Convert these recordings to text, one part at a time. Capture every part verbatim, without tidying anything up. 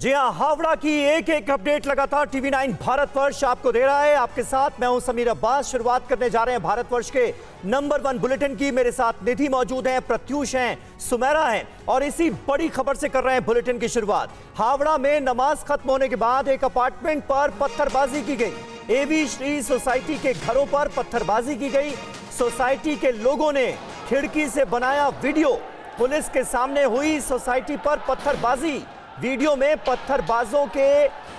जी हाँ, हावड़ा की एक एक अपडेट लगातार टीवी नाइन भारतवर्ष आपको दे रहा है। आपके साथ मैं हूं समीर अब्बास। शुरुआत करने जा रहे हैं भारतवर्ष के नंबर वन बुलेटिन की। मेरे साथ निधि मौजूद हैं, प्रत्यूष हैं, सुमेरा हैं और इसी बड़ी खबर से कर रहे हैं बुलेटिन की शुरुआत। हावड़ा में नमाज खत्म होने के बाद एक अपार्टमेंट पर पत्थरबाजी की गई। एवी श्री सोसाइटी के घरों पर पत्थरबाजी की गई। सोसाइटी के लोगों ने खिड़की से बनाया वीडियो। पुलिस के सामने हुई सोसाइटी पर पत्थरबाजी। वीडियो में पत्थरबाजों के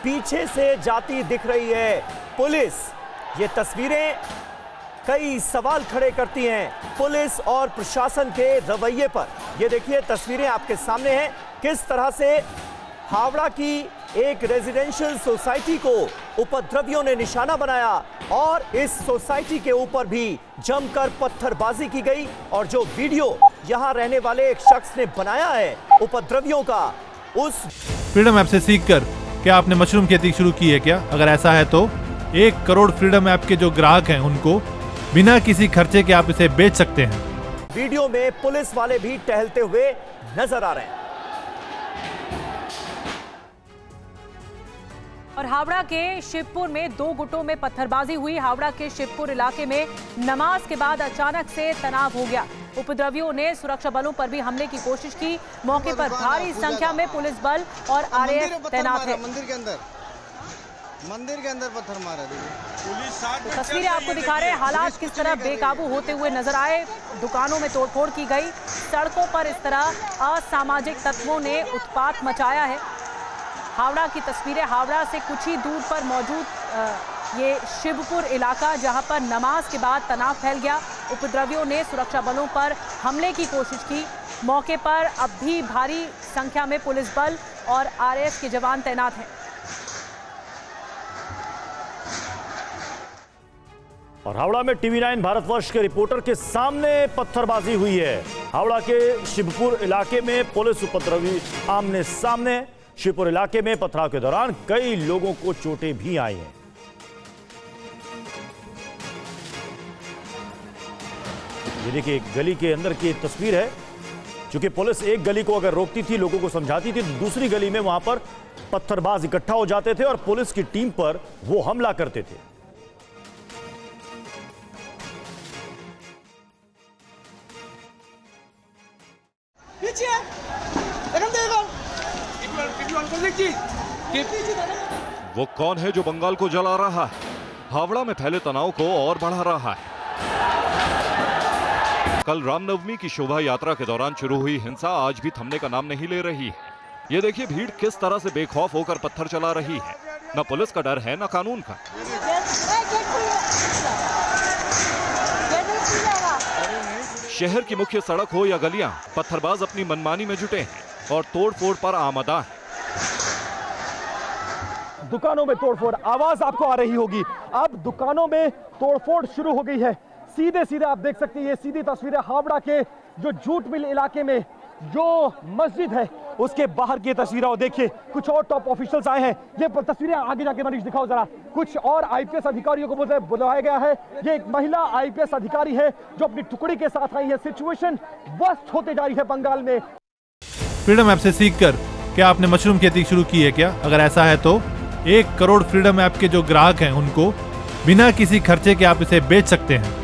पीछे से जाती दिख रही है पुलिस। ये तस्वीरें कई सवाल खड़े करती हैं पुलिस और प्रशासन के रवैये पर। ये देखिए तस्वीरें आपके सामने हैं, किस तरह से हावड़ा की एक रेजिडेंशियल सोसाइटी को उपद्रवियों ने निशाना बनाया और इस सोसाइटी के ऊपर भी जमकर पत्थरबाजी की गई। और जो वीडियो यहाँ रहने वाले एक शख्स ने बनाया है उपद्रवियों का, उस फ्रीडम ऐप से सीखकर क्या आपने मशरूम खेती शुरू की है क्या? अगर ऐसा है तो एक करोड़ फ्रीडम ऐप के जो ग्राहक हैं उनको बिना किसी खर्चे के आप इसे बेच सकते हैं। वीडियो में पुलिस वाले भी टहलते हुए नजर आ रहे हैं। और हावड़ा के शिवपुर में दो गुटों में पत्थरबाजी हुई। हावड़ा के शिवपुर इलाके में नमाज के बाद अचानक से तनाव हो गया। उपद्रवियों ने सुरक्षा बलों पर भी हमले की कोशिश की। मौके पर भारी संख्या में पुलिस बल और आरएएफ तैनात है। मंदिर के अंदर मंदिर के अंदर पत्थर मारा। तो तस्वीरें आपको दिखा रहे हैं हालात किस तरह बेकाबू होते हुए नजर आए। दुकानों में तोड़फोड़ की गई। सड़कों पर इस तरह असामाजिक तत्वों ने उत्पात मचाया है। हावड़ा की तस्वीरें, हावड़ा से कुछ ही दूर पर मौजूद ये शिवपुर इलाका, जहां पर नमाज के बाद तनाव फैल गया। उपद्रवियों ने सुरक्षा बलों पर हमले की कोशिश की। मौके पर अब भी भारी संख्या में पुलिस बल और आरएएफ के जवान तैनात हैं। और हावड़ा में टीवी नाइन भारतवर्ष के रिपोर्टर के सामने पत्थरबाजी हुई है। हावड़ा के शिवपुर इलाके में पुलिस उपद्रवी आमने सामने। शिवपुर इलाके में पथराव के दौरान कई लोगों को चोटें भी आई हैं। ये देखिए एक गली के अंदर की एक तस्वीर है। क्योंकि पुलिस एक गली को अगर रोकती थी, लोगों को समझाती थी, तो दूसरी गली में वहां पर पत्थरबाज इकट्ठा हो जाते थे और पुलिस की टीम पर वो हमला करते थे। वो कौन है जो बंगाल को जला रहा है? हावड़ा में फैले तनाव को और बढ़ा रहा है। कल राम नवमी की शोभा यात्रा के दौरान शुरू हुई हिंसा आज भी थमने का नाम नहीं ले रही है। ये देखिए भीड़ किस तरह से बेखौफ होकर पत्थर चला रही है। न पुलिस का डर है न कानून का। शहर की मुख्य सड़क हो या गलियां, पत्थरबाज अपनी मनमानी में जुटे हैं और तोड़फोड़ पर आमदा है। दुकानों में तोड़फोड़, आवाज आपको आ रही होगी। अब दुकानों में तोड़फोड़ शुरू हो गई है। सीधे सीधे आप देख सकते हैं, ये सीधी तस्वीरें हावड़ा के जो जूट मिल इलाके में जो मस्जिद है उसके बाहर की तस्वीरें। और देखिए कुछ और टॉप ऑफिशियल्स आए हैं। ये तस्वीरें आगे जाके मनीष दिखाओ जरा। कुछ और आईपीएस अधिकारियों को बुलाया गया है। ये एक महिला आईपीएस अधिकारी है जो अपनी टुकड़ी के साथ आई है। सिचुएशन वर्स्ट होते जा रही है बंगाल में। फ्रीडम ऐप से सीखकर क्या आपने मशरूम खेती शुरू की है क्या? अगर ऐसा है तो एक करोड़ फ्रीडम ऐप के जो ग्राहक हैं उनको बिना किसी खर्चे के आप इसे बेच सकते हैं।